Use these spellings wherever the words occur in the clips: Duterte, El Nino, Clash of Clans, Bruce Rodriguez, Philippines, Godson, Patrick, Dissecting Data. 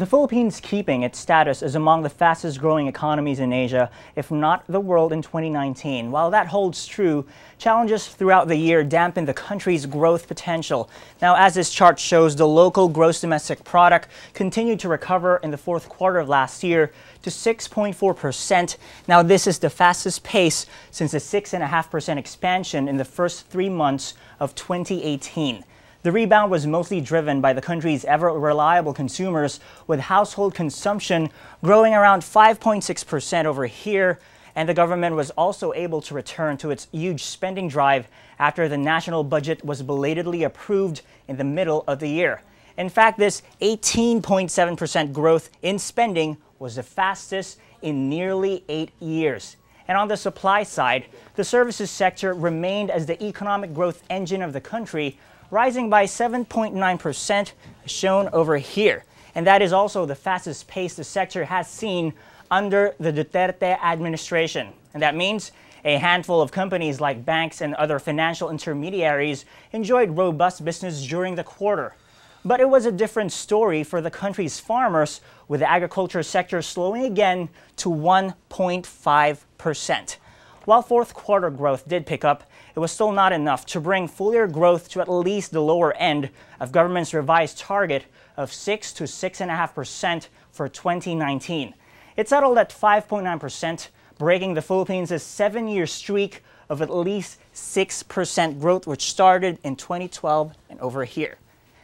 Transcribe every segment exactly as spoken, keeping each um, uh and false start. The Philippines keeping its status as among the fastest growing economies in Asia, if not the world, in twenty nineteen. While that holds true, challenges throughout the year dampen the country's growth potential. Now, as this chart shows, the local gross domestic product continued to recover in the fourth quarter of last year to six point four percent. Now, this is the fastest pace since the six point five percent expansion in the first three months of twenty eighteen. The rebound was mostly driven by the country's ever-reliable consumers, with household consumption growing around five point six percent over here, and the government was also able to return to its huge spending drive after the national budget was belatedly approved in the middle of the year. In fact, this eighteen point seven percent growth in spending was the fastest in nearly eight years. And on the supply side, the services sector remained as the economic growth engine of the country, rising by seven point nine percent, shown over here. And that is also the fastest pace the sector has seen under the Duterte administration. And that means a handful of companies like banks and other financial intermediaries enjoyed robust business during the quarter. But it was a different story for the country's farmers, with the agriculture sector slowing again to one point five percent. While fourth quarter growth did pick up, it was still not enough to bring full-year growth to at least the lower end of government's revised target of six to six point five percent for twenty nineteen. It settled at five point nine percent, breaking the Philippines' seven-year streak of at least six percent growth, which started in twenty twelve and over here.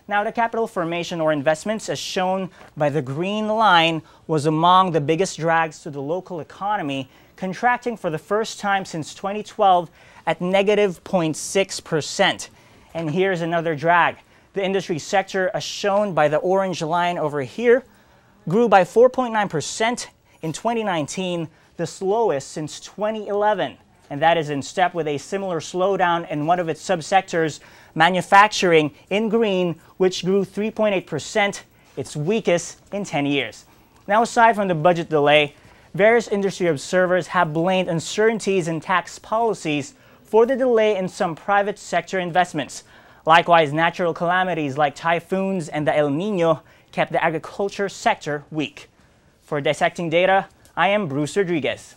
Now, the capital formation or investments, as shown by the green line, was among the biggest drags to the local economy, contracting for the first time since twenty twelve at negative zero point six percent. And here's another drag. The industry sector, as shown by the orange line over here, grew by four point nine percent in twenty nineteen, the slowest since twenty eleven. And that is in step with a similar slowdown in one of its subsectors, manufacturing, in green, which grew three point eight percent, its weakest in ten years. Now, aside from the budget delay, various industry observers have blamed uncertainties in tax policies for the delay in some private sector investments. Likewise, natural calamities like typhoons and the El Nino kept the agriculture sector weak. For Dissecting Data, I am Bruce Rodriguez.